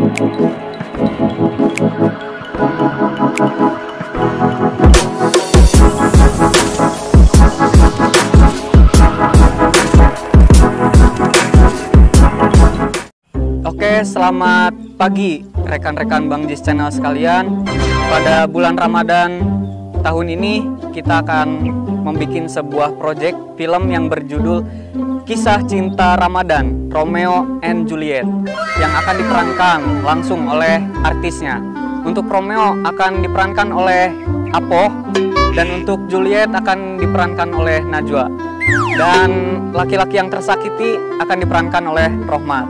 Oke, selamat pagi rekan-rekan Bang Ziz Channel sekalian. Pada bulan Ramadan tahun ini kita akan membuat sebuah proyek film yang berjudul Kisah Cinta Ramadhan Romeo and Juliet yang akan diperankan langsung oleh artisnya. Untuk Romeo akan diperankan oleh Apo dan untuk Juliet akan diperankan oleh Najwa. Dan laki-laki yang tersakiti akan diperankan oleh Rohmat.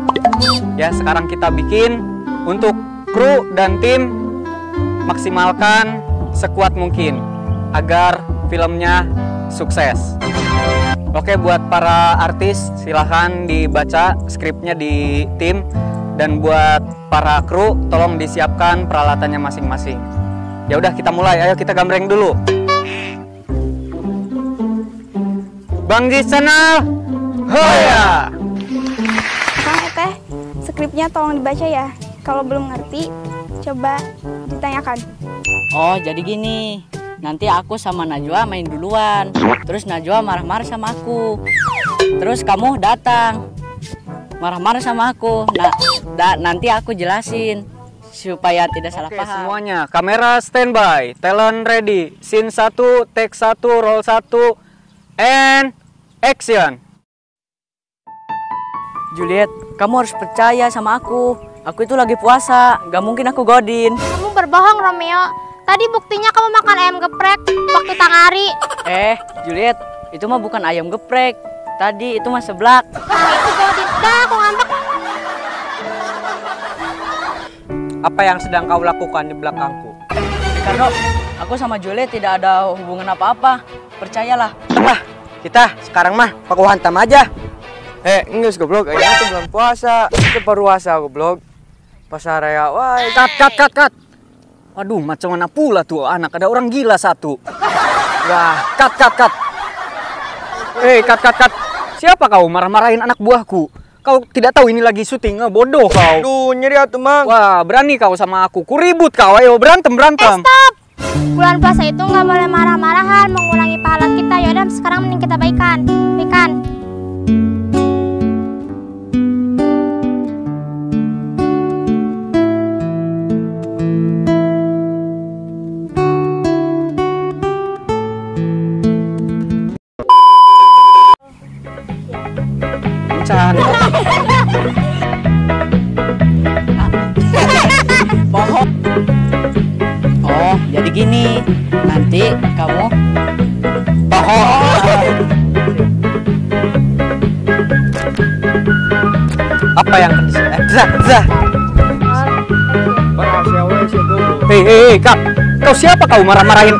Ya, sekarang kita bikin untuk kru dan tim, maksimalkan sekuat mungkin agar filmnya sukses. Oke, buat para artis silahkan dibaca skripnya di tim, dan buat para kru tolong disiapkan peralatannya masing-masing. Ya udah, kita mulai. Ayo kita gambreng dulu. Bang Ziz Channel, hoya! Kang Eteh, skripnya tolong dibaca ya. Kalau belum ngerti, coba ditanyakan. Oh, jadi gini. Nanti aku sama Najwa main duluan. Terus Najwa marah-marah sama aku. Terus kamu datang marah-marah sama aku. Nanti aku jelasin supaya tidak salah paham. Semuanya, kamera standby, talent ready. Scene 1, take 1, roll 1. And action. Juliet, kamu harus percaya sama aku. Aku itu lagi puasa, gak mungkin aku godin. Kamu berbohong, Romeo. Tadi buktinya kamu makan ayam geprek waktu tangari. Juliet, itu mah bukan ayam geprek. Tadi itu mah seblak. Itu godin. Dah, aku ngambek. Apa yang sedang kau lakukan di belakangku? Ricardo, aku sama Juliet tidak ada hubungan apa-apa. Percayalah. Kita sekarang mah paku hantam aja. Enggak goblok, ini tuh belum puasa. Itu baru puasa goblok. Pas area, wah, cut. Waduh, macam mana pula tuh anak, ada orang gila satu. Wah, cut. Cut. Siapa kau marah-marahin anak buahku? Kau tidak tahu ini lagi syuting, bodoh kau. Aduh, nyeri atuh, Mang. Wah, berani kau sama aku. Kuribut kau, ayo berantem. Stop. Bulan puasa itu nggak boleh marah-marahan, mengurangi pahala kita. Yaudah, sekarang mending kita baikan. Gini, nanti kamu bohong. Apa yang zah? Kau siapa kau marah-marahin?